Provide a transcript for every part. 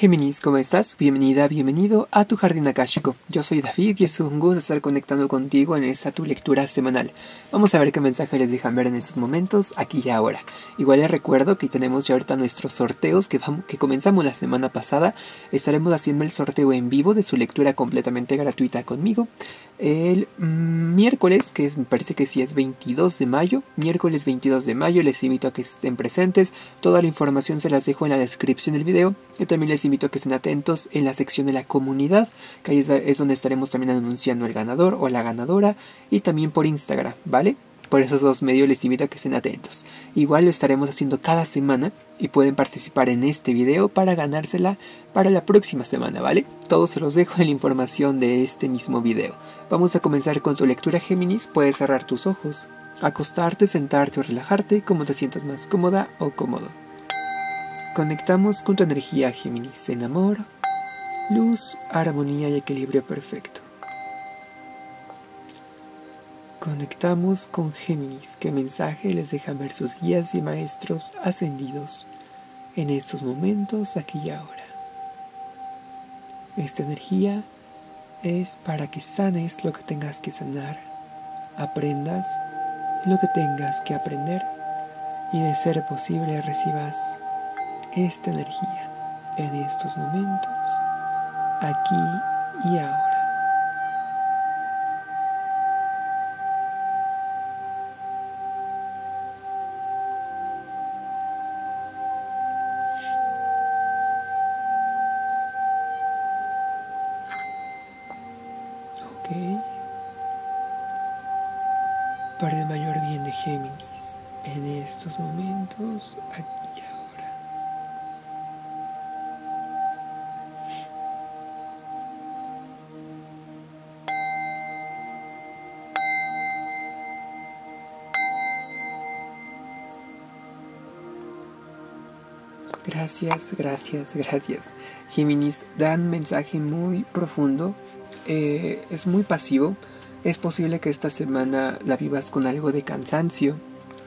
Géminis, ¿cómo estás? Bienvenida, bienvenido a tu Jardín Akáshico. Yo soy David y es un gusto estar conectando contigo en esta tu lectura semanal. Vamos a ver qué mensaje les dejan ver en estos momentos, aquí y ahora. Igual les recuerdo que tenemos ya ahorita nuestros sorteos que comenzamos la semana pasada. Estaremos haciendo el sorteo en vivo de su lectura completamente gratuita conmigo. El miércoles, que me parece que sí es 22 de mayo, miércoles 22 de mayo, les invito a que estén presentes. Toda la información se las dejo en la descripción del video. Yo también les invito a que estén atentos en la sección de la comunidad, que ahí es donde estaremos también anunciando el ganador o la ganadora, y también por Instagram, ¿vale? Por esos dos medios les invito a que estén atentos. Igual lo estaremos haciendo cada semana y pueden participar en este video para ganársela para la próxima semana, ¿vale? Todos se los dejo en la información de este mismo video. Vamos a comenzar con tu lectura, Géminis. Puedes cerrar tus ojos, acostarte, sentarte o relajarte, como te sientas más cómoda o cómodo. Conectamos con tu energía, Géminis, en amor, luz, armonía y equilibrio perfecto. Conectamos con Géminis. ¿Qué mensaje les dejan ver sus guías y maestros ascendidos en estos momentos, aquí y ahora? Esta energía es para que sanes lo que tengas que sanar, aprendas lo que tengas que aprender y, de ser posible, recibas esta energía en estos momentos, aquí y ahora. Para el mayor bien de Géminis, en estos momentos, aquí y ahora. Gracias, gracias, gracias. Géminis, dan mensaje muy profundo, es muy pasivo. Es posible que esta semana la vivas con algo de cansancio,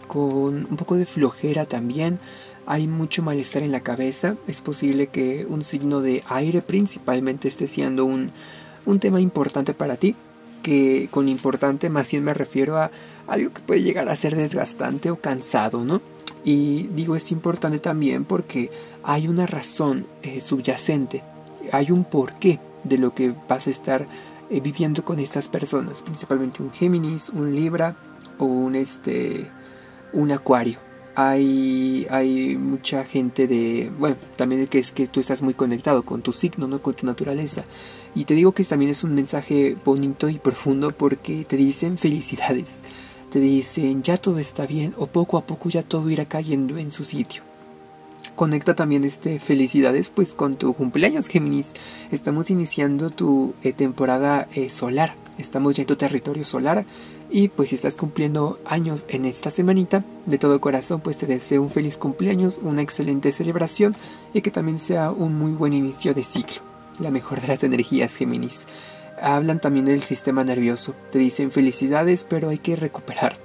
con un poco de flojera también. Hay mucho malestar en la cabeza. Es posible que un signo de aire principalmente esté siendo un tema importante para ti. Que con importante más bien me refiero a algo que puede llegar a ser desgastante o cansado, ¿no? Y digo, es importante también porque hay una razón subyacente. Hay un porqué de lo que vas a estar viviendo con estas personas, principalmente un Géminis, un Libra o un Acuario. Hay mucha gente de, bueno, también que es que tú estás muy conectado con tu signo, ¿no? Con tu naturaleza. Y te digo que también es un mensaje bonito y profundo porque te dicen felicidades, te dicen ya todo está bien o poco a poco ya todo irá cayendo en su sitio. Conecta también felicidades pues con tu cumpleaños, Géminis. Estamos iniciando tu temporada solar, estamos ya en tu territorio solar y pues si estás cumpliendo años en esta semanita, de todo corazón pues te deseo un feliz cumpleaños, una excelente celebración y que también sea un muy buen inicio de ciclo. La mejor de las energías, Géminis. Hablan también del sistema nervioso, te dicen felicidades, pero hay que recuperar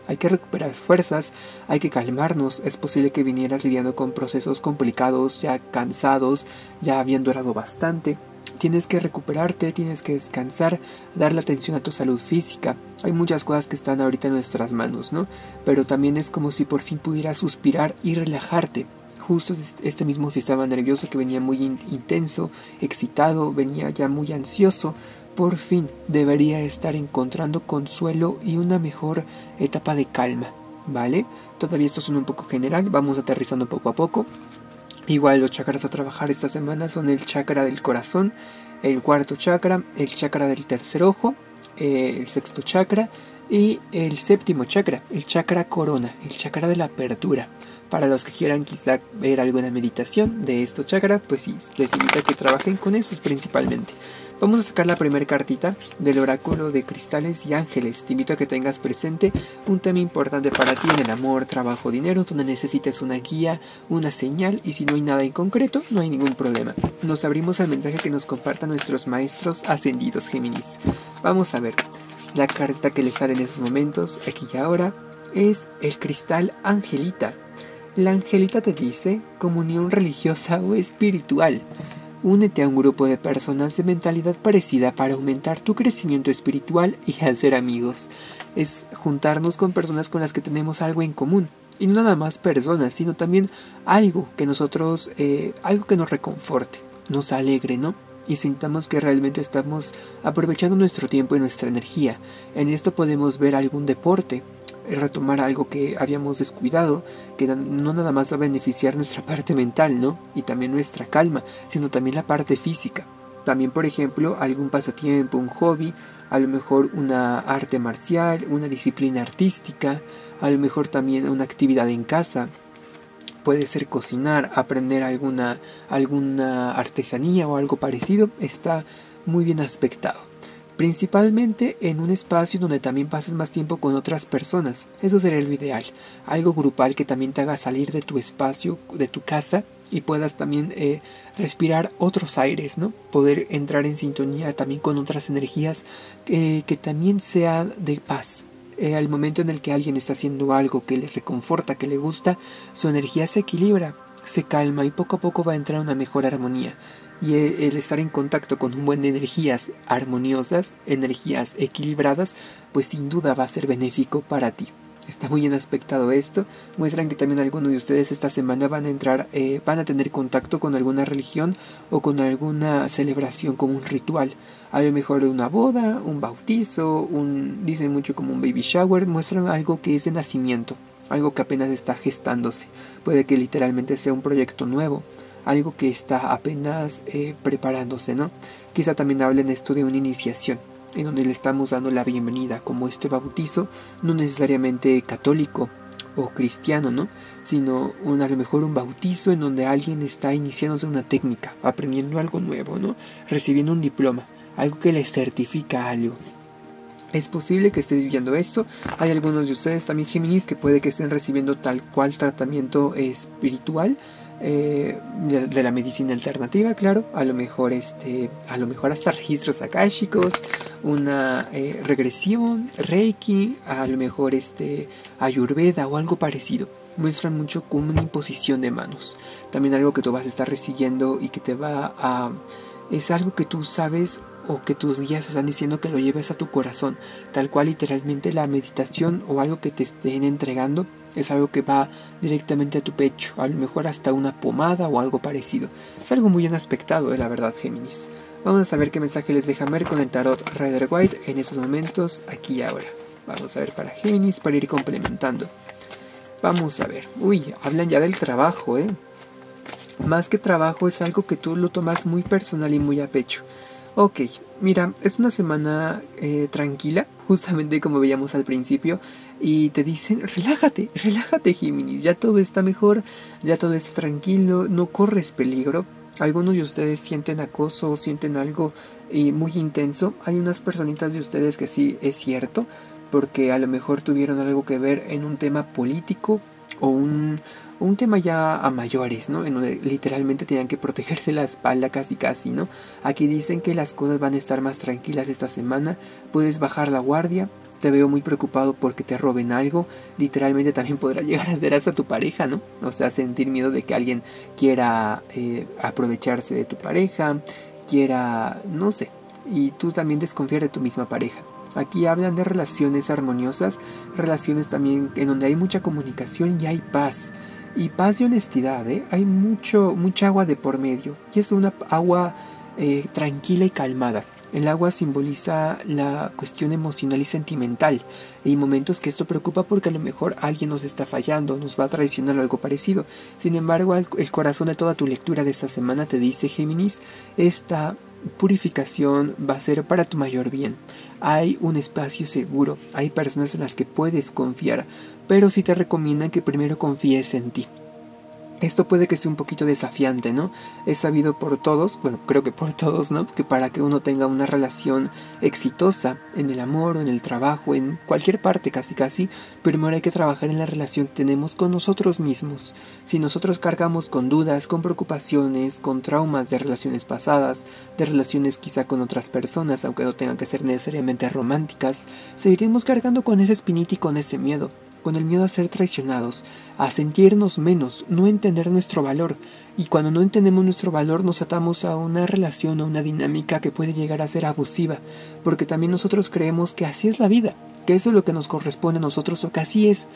fuerzas, hay que calmarnos. Es posible que vinieras lidiando con procesos complicados, ya cansados, ya habían durado bastante. Tienes que recuperarte, tienes que descansar, darle atención a tu salud física. Hay muchas cosas que están ahorita en nuestras manos, ¿no? Pero también es como si por fin pudieras suspirar y relajarte. Justo este mismo sistema nervioso que venía muy intenso, excitado, venía ya muy ansioso. Por fin debería estar encontrando consuelo y una mejor etapa de calma, ¿vale? Todavía esto suena un poco general, vamos aterrizando poco a poco. Igual los chakras a trabajar esta semana son el chakra del corazón, el cuarto chakra, el chakra del tercer ojo, el sexto chakra y el séptimo chakra, el chakra corona, el chakra de la apertura. Para los que quieran quizá ver alguna meditación de estos chakras, pues sí, les invito a que trabajen con esos principalmente. Vamos a sacar la primera cartita del oráculo de cristales y ángeles. Te invito a que tengas presente un tema importante para ti en el amor, trabajo, dinero, donde necesites una guía, una señal, y si no hay nada en concreto, no hay ningún problema. Nos abrimos al mensaje que nos compartan nuestros maestros ascendidos, Géminis. Vamos a ver, la carta que les sale en esos momentos, aquí y ahora, es el cristal angelita. La angelita te dice comunión religiosa o espiritual. Únete a un grupo de personas de mentalidad parecida para aumentar tu crecimiento espiritual y hacer amigos. Es juntarnos con personas con las que tenemos algo en común. Y no nada más personas, sino también algo que nosotros, algo que nos reconforte, nos alegre, ¿no? Y sintamos que realmente estamos aprovechando nuestro tiempo y nuestra energía. En esto podemos ver algún deporte, retomar algo que habíamos descuidado, que no nada más va a beneficiar nuestra parte mental, ¿no? Y también nuestra calma, sino también la parte física. También, por ejemplo, algún pasatiempo, un hobby, a lo mejor una arte marcial, una disciplina artística, a lo mejor también una actividad en casa. Puede ser cocinar, aprender alguna artesanía o algo parecido. Está muy bien aspectado. Principalmente en un espacio donde también pases más tiempo con otras personas. Eso sería lo ideal. Algo grupal que también te haga salir de tu espacio, de tu casa, y puedas también respirar otros aires, ¿no? Poder entrar en sintonía también con otras energías que también sean de paz. Al momento en el que alguien está haciendo algo que le reconforta, que le gusta, su energía se equilibra, se calma y poco a poco va a entrar una mejor armonía. Y el estar en contacto con un buen de energías armoniosas, energías equilibradas, pues sin duda va a ser benéfico para ti. Está muy bien aspectado esto. Muestran que también algunos de ustedes esta semana van a tener contacto con alguna religión o con alguna celebración como un ritual. A lo mejor una boda, un bautizo, dicen mucho como un baby shower. Muestran algo que es de nacimiento, algo que apenas está gestándose. Puede que literalmente sea un proyecto nuevo, algo que está apenas preparándose, ¿no? Quizá también hablen esto de una iniciación, en donde le estamos dando la bienvenida, como este bautizo, no necesariamente católico o cristiano, ¿no? Sino a lo mejor un bautizo en donde alguien está iniciándose una técnica, aprendiendo algo nuevo, ¿no? Recibiendo un diploma, algo que le certifica algo. Es posible que estés viviendo esto. Hay algunos de ustedes también, Géminis, que puede que estén recibiendo tal cual tratamiento espiritual, de la medicina alternativa, claro. A lo mejor hasta registros akáshicos, una regresión, reiki, a lo mejor ayurveda o algo parecido. Muestran mucho como una imposición de manos. También algo que tú vas a estar recibiendo y que te va a... es algo que tú sabes o que tus guías están diciendo que lo lleves a tu corazón. Tal cual literalmente la meditación o algo que te estén entregando es algo que va directamente a tu pecho, a lo mejor hasta una pomada o algo parecido. Es algo muy bien aspectado, la verdad, Géminis. Vamos a ver qué mensaje les deja Mer con el tarot Rider-Waite en estos momentos, aquí y ahora. Vamos a ver para Géminis, para ir complementando. Vamos a ver. Uy, hablan ya del trabajo, ¿eh? Más que trabajo es algo que tú lo tomas muy personal y muy a pecho. Ok, mira, es una semana tranquila, justamente como veíamos al principio, y te dicen, relájate, relájate, Géminis, ya todo está mejor, ya todo está tranquilo, no corres peligro. Algunos de ustedes sienten acoso, sienten algo muy intenso. Hay unas personitas de ustedes que sí, es cierto, porque a lo mejor tuvieron algo que ver en un tema político o un tema ya a mayores, ¿no? En donde literalmente tenían que protegerse la espalda casi casi, ¿no? Aquí dicen que las cosas van a estar más tranquilas esta semana. Puedes bajar la guardia. Te veo muy preocupado porque te roben algo. Literalmente también podrá llegar a ser hasta tu pareja, ¿no? O sea, sentir miedo de que alguien quiera aprovecharse de tu pareja, quiera, no sé. Y tú también desconfiar de tu misma pareja. Aquí hablan de relaciones armoniosas, relaciones también en donde hay mucha comunicación y hay paz. Y paz y honestidad, ¿eh? Hay mucha agua de por medio. Y es una agua tranquila y calmada. El agua simboliza la cuestión emocional y sentimental. Y momentos que esto preocupa porque a lo mejor alguien nos está fallando, nos va a traicionar o algo parecido. Sin embargo, el corazón de toda tu lectura de esta semana te dice, Géminis, esta purificación va a ser para tu mayor bien. Hay un espacio seguro, hay personas en las que puedes confiar. Pero sí te recomiendan que primero confíes en ti. Esto puede que sea un poquito desafiante, ¿no? Es sabido por todos, bueno, creo que por todos, ¿no? Que para que uno tenga una relación exitosa en el amor, en el trabajo, en cualquier parte casi casi, primero hay que trabajar en la relación que tenemos con nosotros mismos. Si nosotros cargamos con dudas, con preocupaciones, con traumas de relaciones pasadas, de relaciones quizá con otras personas, aunque no tengan que ser necesariamente románticas, seguiremos cargando con esa espinita y con ese miedo. con el miedo a ser traicionados, a sentirnos menos, no entender nuestro valor. Y cuando no entendemos nuestro valor nos atamos a una relación o una dinámica que puede llegar a ser abusiva, porque también nosotros creemos que así es la vida, que eso es lo que nos corresponde a nosotros, o que así es,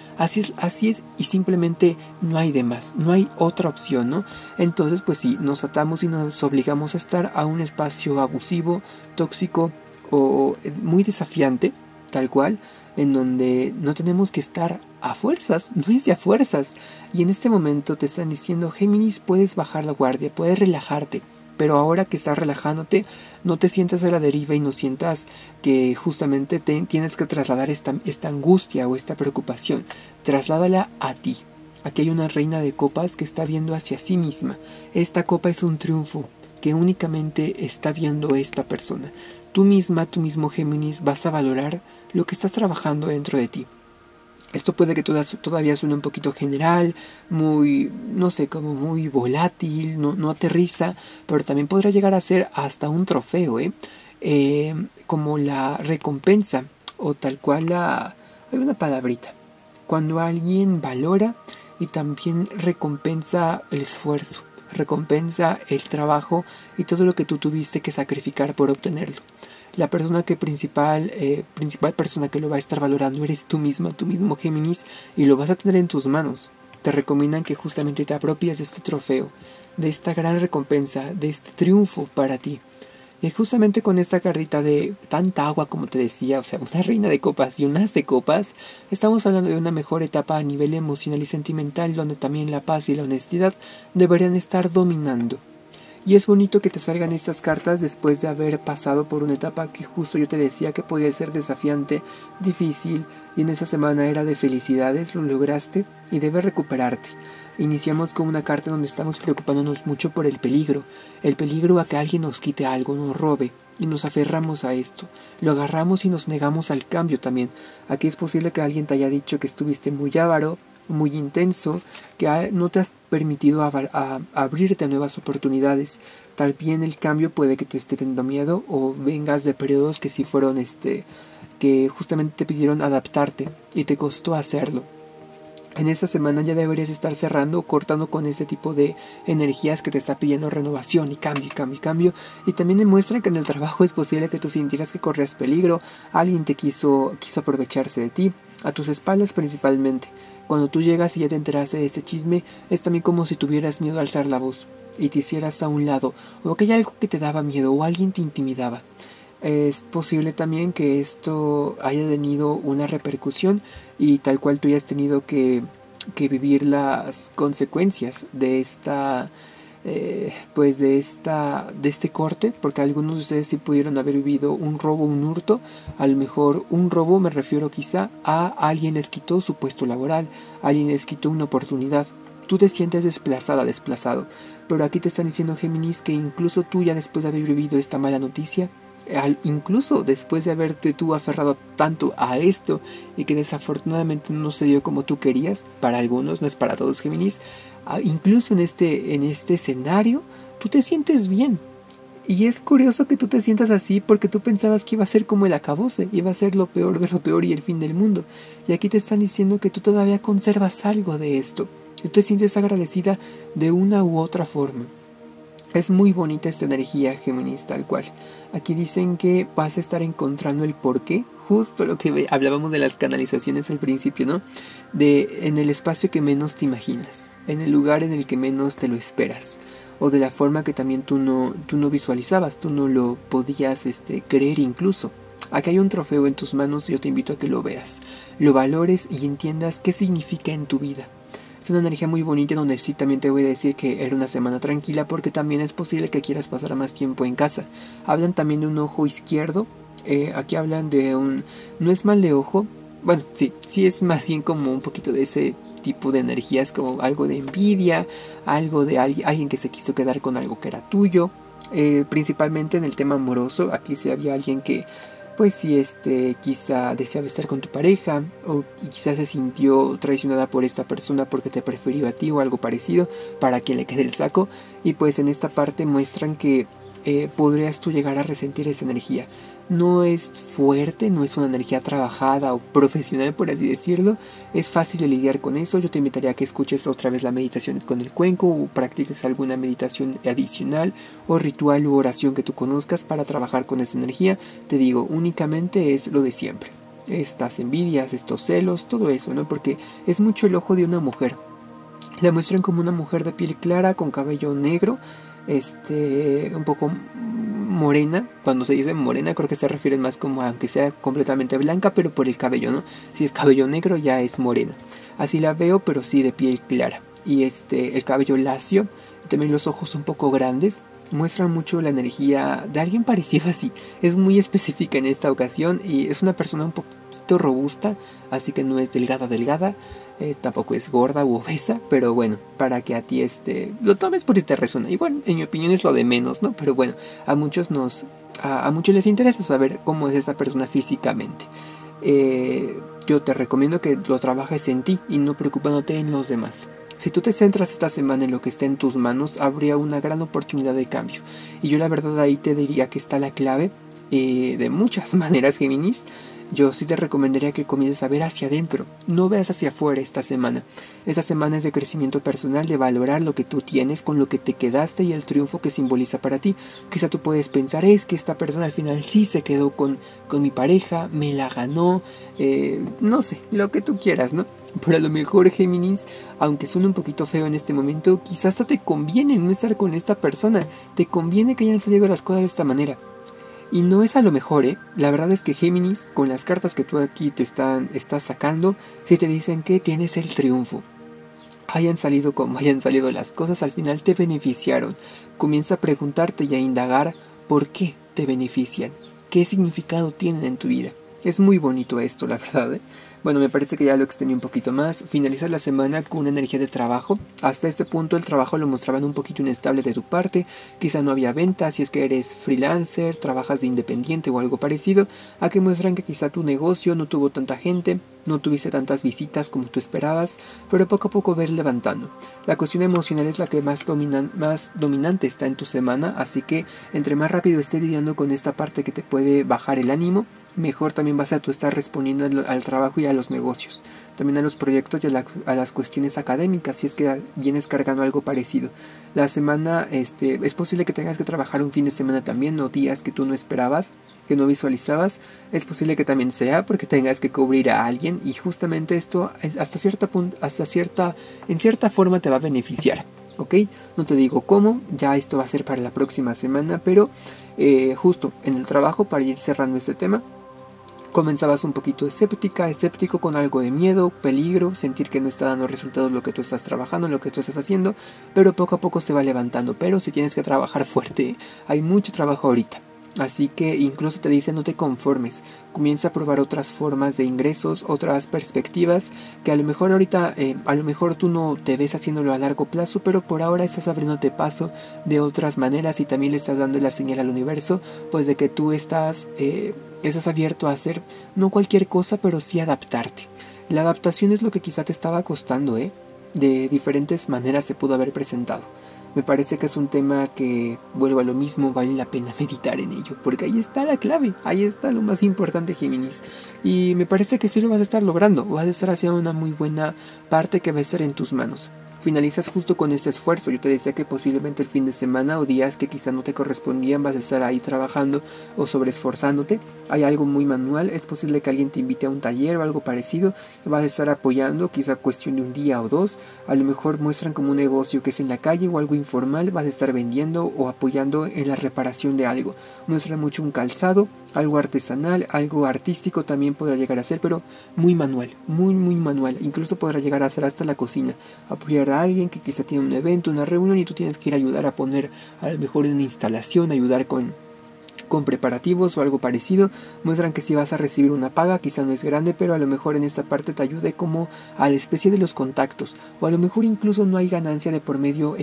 y simplemente no hay de más, no hay otra opción, ¿no? Entonces, pues sí, nos atamos y nos obligamos a estar a un espacio abusivo, tóxico o muy desafiante, tal cual, en donde no tenemos que estar a fuerzas, no es de a fuerzas. Y en este momento te están diciendo, Géminis, puedes bajar la guardia, puedes relajarte, pero ahora que estás relajándote, no te sientas a la deriva y no sientas que justamente tienes que trasladar esta angustia o esta preocupación. Trasládala a ti. Aquí hay una reina de copas que está viendo hacia sí misma. Esta copa es un triunfo que únicamente está viendo esta persona. Tú misma, tú mismo, Géminis, vas a valorar lo que estás trabajando dentro de ti. Esto puede que todavía suene un poquito general, muy, no sé, como muy volátil, no aterriza, pero también podrá llegar a ser hasta un trofeo, como la recompensa, o tal cual hay una palabrita, cuando alguien valora y también recompensa el esfuerzo, recompensa el trabajo y todo lo que tú tuviste que sacrificar por obtenerlo. La persona que principal persona que lo va a estar valorando eres tú misma, tú mismo, Géminis, y lo vas a tener en tus manos. Te recomiendan que justamente te apropies de este trofeo, de esta gran recompensa, de este triunfo para ti. Y justamente con esta cartita de tanta agua, como te decía, o sea, una reina de copas y un as de copas, estamos hablando de una mejor etapa a nivel emocional y sentimental, donde también la paz y la honestidad deberían estar dominando. Y es bonito que te salgan estas cartas después de haber pasado por una etapa que justo yo te decía que podía ser desafiante, difícil, y en esa semana era de felicidades, lo lograste y debes recuperarte. Iniciamos con una carta donde estamos preocupándonos mucho por el peligro a que alguien nos quite algo, nos robe, y nos aferramos a esto, lo agarramos y nos negamos al cambio también. Aquí es posible que alguien te haya dicho que estuviste muy avaro, muy intenso, que no te has permitido abrirte a nuevas oportunidades. Tal bien el cambio puede que te esté dando miedo, o vengas de periodos que sí fueron que justamente te pidieron adaptarte y te costó hacerlo. En esta semana ya deberías estar cerrando o cortando con este tipo de energías que te está pidiendo renovación y cambio, cambio, cambio. Y también demuestran que en el trabajo es posible que tú sintieras que corrías peligro, alguien te quiso aprovecharse de ti, a tus espaldas principalmente. Cuando tú llegas y ya te enteraste de este chisme, es también como si tuvieras miedo a alzar la voz y te hicieras a un lado, o que hay algo que te daba miedo o alguien te intimidaba. Es posible también que esto haya tenido una repercusión y tal cual tú hayas tenido que vivir las consecuencias de este corte, porque algunos de ustedes sí pudieron haber vivido un robo, un hurto. A lo mejor un robo, me refiero quizá a alguien les quitó su puesto laboral, alguien les quitó una oportunidad. Tú te sientes desplazada, desplazado, pero aquí te están diciendo, Géminis, que incluso tú ya después de haber vivido esta mala noticia, incluso después de haberte tú aferrado tanto a esto y que desafortunadamente no se dio como tú querías, para algunos, no es para todos, Géminis, incluso en este escenario tú te sientes bien. Y es curioso que tú te sientas así porque tú pensabas que iba a ser como el acabose, iba a ser lo peor de lo peor y el fin del mundo. Y aquí te están diciendo que tú todavía conservas algo de esto y te sientes agradecida de una u otra forma. Es muy bonita esta energía, Géminis, tal cual. Aquí dicen que vas a estar encontrando el porqué, justo lo que hablábamos de las canalizaciones al principio, ¿no? En el espacio que menos te imaginas, en el lugar en el que menos te lo esperas, o de la forma que también tú no visualizabas, tú no lo podías creer incluso. Aquí hay un trofeo en tus manos y yo te invito a que lo veas, lo valores y entiendas qué significa en tu vida. Es una energía muy bonita donde sí también te voy a decir que era una semana tranquila, porque también es posible que quieras pasar más tiempo en casa. Hablan también de un ojo izquierdo. Aquí hablan de un... No es mal de ojo. Bueno, sí es más bien como un poquito de ese tipo de energías, como algo de envidia, algo de alguien que se quiso quedar con algo que era tuyo. Principalmente en el tema amoroso. Aquí sí había alguien que... Pues si quizá deseaba estar con tu pareja, o quizás se sintió traicionada por esta persona porque te prefirió a ti o algo parecido, para quien le quede el saco. Y pues en esta parte muestran que podrías tú llegar a resentir esa energía. no es fuerte, no es una energía trabajada o profesional, por así decirlo, es fácil de lidiar con eso. Yo te invitaría a que escuches otra vez la meditación con el cuenco o practiques alguna meditación adicional o ritual u oración que tú conozcas para trabajar con esa energía. Te digo, únicamente es lo de siempre. Estas envidias, estos celos, todo eso, ¿no? Porque es mucho el ojo de una mujer. La muestran como una mujer de piel clara, con cabello negro, un poco morena. Cuando se dice morena, creo que se refieren más como a que sea completamente blanca, pero por el cabello, ¿no? Si es cabello negro, ya es morena. Así la veo, pero sí de piel clara. Y el cabello lacio, también los ojos un poco grandes. Muestran mucho la energía de alguien parecido así. Es muy específica en esta ocasión y es una persona un poquito robusta, así que no es delgada. Tampoco es gorda u obesa, pero bueno, para que a ti lo tomes por si te resuena. Y bueno, en mi opinión es lo de menos, ¿no? Pero bueno, a muchos les interesa saber cómo es esa persona físicamente. Yo te recomiendo que lo trabajes en ti y no preocupándote en los demás. Si tú te centras esta semana en lo que está en tus manos, habría una gran oportunidad de cambio. Y yo la verdad ahí te diría que está la clave, de muchas maneras, Géminis. Yo sí te recomendaría que comiences a ver hacia adentro, no veas hacia afuera esta semana. Esta semana es de crecimiento personal, de valorar lo que tú tienes, con lo que te quedaste y el triunfo que simboliza para ti. Quizá tú puedes pensar, es que esta persona al final sí se quedó con mi pareja, me la ganó, no sé, lo que tú quieras, ¿no? Pero a lo mejor, Géminis, aunque suene un poquito feo en este momento, quizás hasta te conviene no estar con esta persona. Te conviene que hayan salido las cosas de esta manera. Y no es a lo mejor, ¿eh? La verdad es que, Géminis, con las cartas que tú aquí estás sacando, sí te dicen que tienes el triunfo. Hayan salido como hayan salido las cosas, al final te beneficiaron. Comienza a preguntarte y a indagar por qué te benefician, qué significado tienen en tu vida. Es muy bonito esto, la verdad, ¿eh? Bueno, me parece que ya lo extendí un poquito más. Finaliza la semana con una energía de trabajo. Hasta este punto el trabajo lo mostraban un poquito inestable de tu parte. Quizá no había ventas, si es que eres freelancer, trabajas de independiente o algo parecido. Aquí muestran que quizá tu negocio no tuvo tanta gente, no tuviste tantas visitas como tú esperabas, pero poco a poco ver levantando. La cuestión emocional es la que más dominante está en tu semana, así que entre más rápido estés lidiando con esta parte que te puede bajar el ánimo, mejor también vas a tú estar respondiendo al trabajo y a los negocios, también a los proyectos y a las cuestiones académicas, si es que vienes cargando algo parecido. La semana, es posible que tengas que trabajar un fin de semana también, o días que tú no esperabas, que no visualizabas. Es posible que también sea porque tengas que cubrir a alguien, y justamente esto en cierta forma te va a beneficiar. ¿Ok? No te digo cómo, ya esto va a ser para la próxima semana, pero justo en el trabajo, para ir cerrando este tema, comenzabas un poquito escéptico, con algo de miedo, peligro, sentir que no está dando resultados lo que tú estás trabajando, lo que tú estás haciendo, pero poco a poco se va levantando. Pero si tienes que trabajar fuerte, hay mucho trabajo ahorita. Así que incluso te dice no te conformes, comienza a probar otras formas de ingresos, otras perspectivas que a lo mejor ahorita, tú no te ves haciéndolo a largo plazo, pero por ahora estás abriéndote paso de otras maneras y también le estás dando la señal al universo, pues de que tú estás abierto a hacer no cualquier cosa, pero sí adaptarte. La adaptación es lo que quizá te estaba costando, de diferentes maneras se pudo haber presentado. Me parece que es un tema que, vuelvo a lo mismo, vale la pena meditar en ello, porque ahí está la clave, ahí está lo más importante, Géminis. Y me parece que sí lo vas a estar logrando, vas a estar haciendo una muy buena parte que va a estar en tus manos. Finalizas justo con este esfuerzo. Yo te decía que posiblemente el fin de semana o días que quizá no te correspondían vas a estar ahí trabajando o sobreesforzándote. Hay algo muy manual, es posible que alguien te invite a un taller o algo parecido, vas a estar apoyando, quizá cuestión de un día o dos. A lo mejor muestran como un negocio que es en la calle o algo informal, vas a estar vendiendo o apoyando en la reparación de algo. Muestran mucho un calzado, algo artesanal, algo artístico también podrá llegar a ser, pero muy manual, muy manual. Incluso podrá llegar a ser hasta la cocina, apoyar a alguien que quizá tiene un evento, una reunión, y tú tienes que ir a ayudar a poner a lo mejor una instalación, ayudar con preparativos o algo parecido. Muestran que si vas a recibir una paga, quizá no es grande, pero a lo mejor en esta parte te ayude como a la especie de los contactos, o a lo mejor incluso no hay ganancia de por medio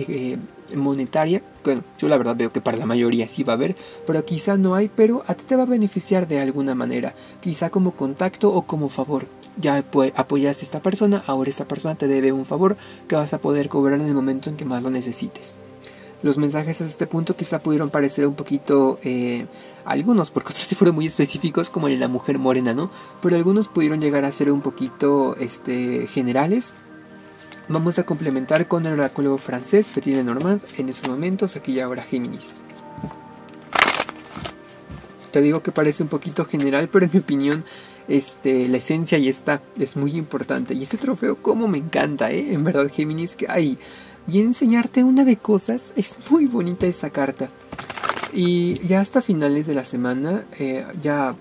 monetaria. Bueno, yo la verdad veo que para la mayoría sí va a haber, pero quizá no hay, pero a ti te va a beneficiar de alguna manera, quizá como contacto o como favor. Ya apoyaste a esta persona, ahora esta persona te debe un favor que vas a poder cobrar en el momento en que más lo necesites. Los mensajes a este punto quizá pudieron parecer un poquito Algunos, porque otros sí fueron muy específicos, como en la mujer morena, ¿no? Pero algunos pudieron llegar a ser un poquito generales. Vamos a complementar con el oráculo francés, Petit de Normand, en estos momentos, aquí y ahora, Géminis. Te digo que parece un poquito general, pero en mi opinión, la esencia y esta es muy importante. Y este trofeo, como me encanta, ¿eh? En verdad, Géminis, que hay... Y enseñarte una de cosas, es muy bonita esa carta. Y ya hasta finales de la semana, ya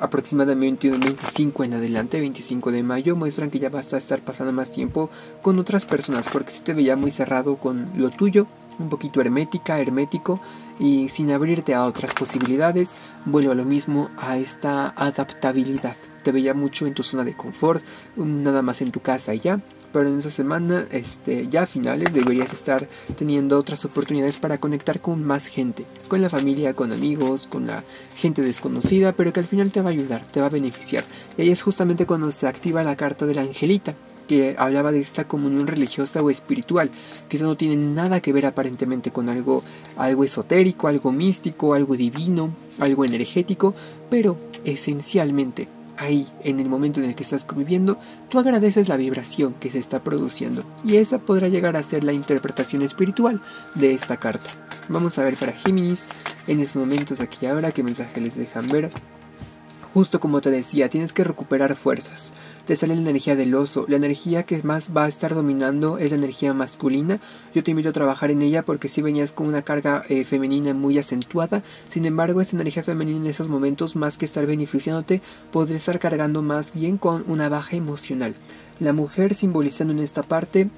aproximadamente 25 en adelante, 25 de mayo, muestran que ya vas a estar pasando más tiempo con otras personas, porque si te veía muy cerrado con lo tuyo, un poquito hermético, y sin abrirte a otras posibilidades. Vuelvo a lo mismo, a esta adaptabilidad. Te veía mucho en tu zona de confort, nada más en tu casa y ya. Pero en esa semana, ya a finales, deberías estar teniendo otras oportunidades para conectar con más gente. Con la familia, con amigos, con la gente desconocida, pero que al final te va a ayudar, te va a beneficiar. Y ahí es justamente cuando se activa la carta de la angelita, que hablaba de esta comunión religiosa o espiritual, que eso no tiene nada que ver aparentemente con algo esotérico, algo místico, algo divino, algo energético, pero esencialmente ahí, en el momento en el que estás conviviendo, tú agradeces la vibración que se está produciendo, y esa podrá llegar a ser la interpretación espiritual de esta carta. Vamos a ver para Géminis, en estos momentos aquí y ahora, qué mensaje les dejan ver. Justo como te decía, tienes que recuperar fuerzas. Te sale la energía del oso. La energía que más va a estar dominando es la energía masculina. Yo te invito a trabajar en ella, porque si venías con una carga femenina muy acentuada. Sin embargo, esta energía femenina en esos momentos, más que estar beneficiándote, podría estar cargando más bien con una baja emocional. La mujer simbolizando en esta parte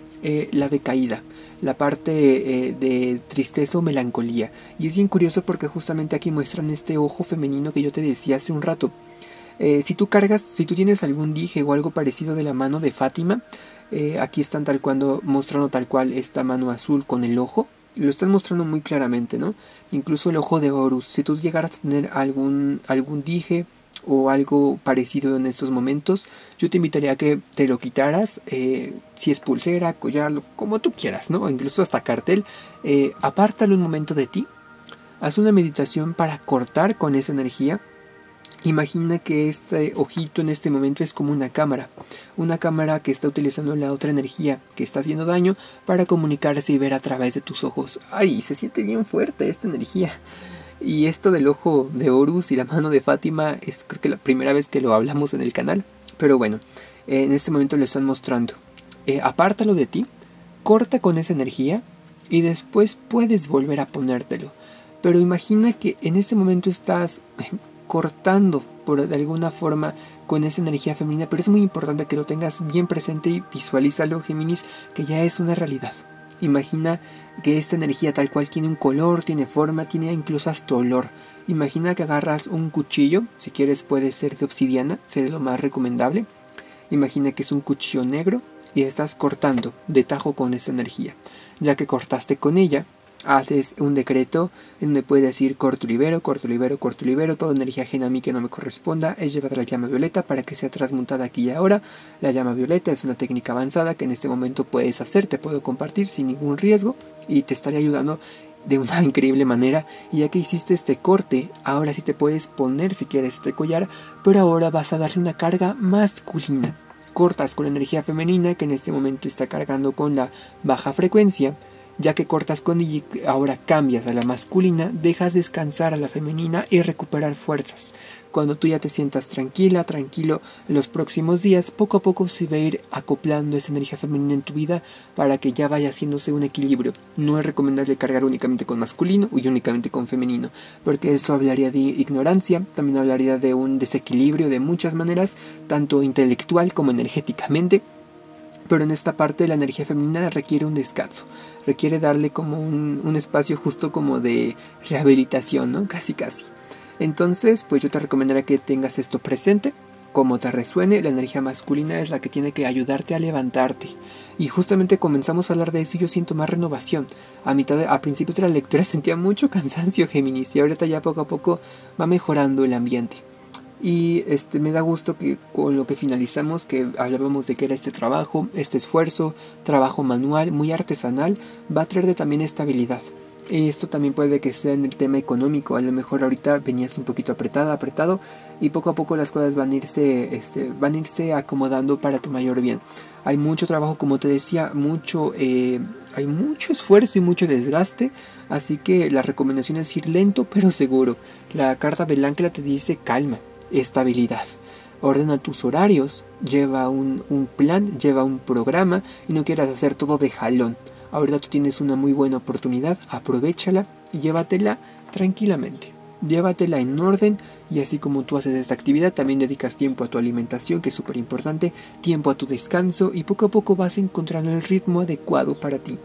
la decaída, la parte de tristeza o melancolía. Y es bien curioso porque justamente aquí muestran este ojo femenino que yo te decía hace un rato. Si tú tienes algún dije o algo parecido de la mano de Fátima, aquí están mostrando tal cual esta mano azul con el ojo. Lo están mostrando muy claramente, ¿no? Incluso el ojo de Horus. Si tú llegaras a tener algún dije o algo parecido en estos momentos, yo te invitaría a que te lo quitaras, si es pulsera, collar, como tú quieras, ¿no? Incluso hasta cartel. Apártalo un momento de ti, haz una meditación para cortar con esa energía. Imagina que este ojito en este momento es como una cámara que está utilizando la otra energía que está haciendo daño para comunicarse y ver a través de tus ojos. ¡Ay! Se siente bien fuerte esta energía. Y esto del ojo de Horus y la mano de Fátima es creo que la primera vez que lo hablamos en el canal. Pero bueno, en este momento lo están mostrando. Apártalo de ti, corta con esa energía y después puedes volver a ponértelo. Pero imagina que en este momento estás cortando de alguna forma con esa energía femenina. Pero es muy importante que lo tengas bien presente y visualízalo, Géminis, que ya es una realidad. Imagina que esta energía tal cual tiene un color, tiene forma, tiene incluso hasta olor. Imagina que agarras un cuchillo, si quieres puede ser de obsidiana, sería lo más recomendable. Imagina que es un cuchillo negro y estás cortando de tajo con esta energía. Ya que cortaste con ella, haces un decreto en donde puedes decir corto, libero, corto, libero, corto, libero. Toda energía ajena a mí que no me corresponda es llevada a la llama violeta para que sea transmutada aquí y ahora. La llama violeta es una técnica avanzada que en este momento puedes hacer, te puedo compartir sin ningún riesgo y te estaré ayudando de una increíble manera. Y ya que hiciste este corte, ahora sí te puedes poner si quieres este collar, pero ahora vas a darle una carga masculina. Cortas con la energía femenina que en este momento está cargando con la baja frecuencia. Ya que cortas con ella, ahora cambias a la masculina, dejas descansar a la femenina y recuperar fuerzas. Cuando tú ya te sientas tranquila, tranquilo, en los próximos días, poco a poco se va a ir acoplando esa energía femenina en tu vida para que ya vaya haciéndose un equilibrio. No es recomendable cargar únicamente con masculino y únicamente con femenino, porque eso hablaría de ignorancia, también hablaría de un desequilibrio de muchas maneras, tanto intelectual como energéticamente. Pero en esta parte la energía femenina requiere un descanso, requiere darle como un espacio justo como de rehabilitación, ¿no? Casi casi. Entonces, pues yo te recomendaría que tengas esto presente, como te resuene. La energía masculina es la que tiene que ayudarte a levantarte. Y justamente comenzamos a hablar de eso y yo siento más renovación. A principios de la lectura sentía mucho cansancio, Géminis, y ahorita ya poco a poco va mejorando el ambiente. Y me da gusto que con lo que finalizamos, que hablábamos de que era este trabajo, este esfuerzo, trabajo manual, muy artesanal, va a traerte también estabilidad. Esto también puede que sea en el tema económico. A lo mejor ahorita venías un poquito apretado, y poco a poco las cosas van a irse, acomodando para tu mayor bien. Hay mucho trabajo, como te decía, hay mucho esfuerzo y mucho desgaste, así que la recomendación es ir lento pero seguro. La carta del ángel te dice calma, estabilidad. Ordena tus horarios, lleva un plan, lleva un programa y no quieras hacer todo de jalón. Ahorita tú tienes una muy buena oportunidad, aprovéchala y llévatela tranquilamente. Llévatela en orden, y así como tú haces esta actividad, también dedicas tiempo a tu alimentación, que es súper importante, tiempo a tu descanso, y poco a poco vas encontrando el ritmo adecuado para ti.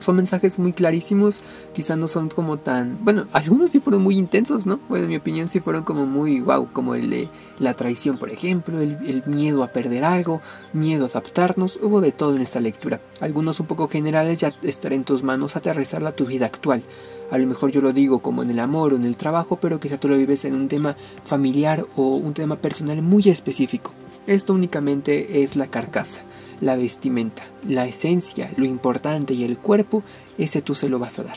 Son mensajes muy clarísimos, quizás no son como tan... Bueno, algunos sí fueron muy intensos, ¿no? Bueno, en mi opinión sí fueron como muy wow, como el de la traición, por ejemplo, el miedo a perder algo, miedo a adaptarnos, hubo de todo en esta lectura. Algunos un poco generales, ya estará en tus manos aterrizarla a tu vida actual. A lo mejor yo lo digo como en el amor o en el trabajo, pero quizá tú lo vives en un tema familiar o un tema personal muy específico. Esto únicamente es la carcasa, la vestimenta, la esencia, lo importante y el cuerpo, ese tú se lo vas a dar.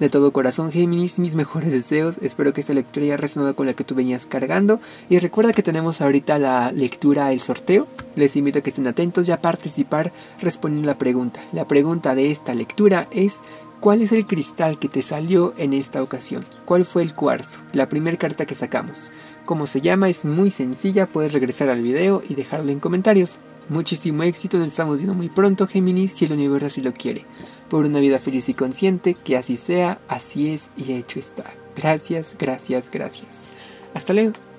De todo corazón, Géminis, mis mejores deseos. Espero que esta lectura haya resonado con la que tú venías cargando. Y recuerda que tenemos ahorita la lectura, el sorteo. Les invito a que estén atentos y a participar respondiendo la pregunta. La pregunta de esta lectura es... ¿Cuál es el cristal que te salió en esta ocasión? ¿Cuál fue el cuarzo? La primera carta que sacamos. Como se llama es muy sencilla, puedes regresar al video y dejarlo en comentarios. Muchísimo éxito, nos estamos viendo muy pronto, Géminis, si el universo así lo quiere. Por una vida feliz y consciente, que así sea, así es y hecho está. Gracias. Hasta luego.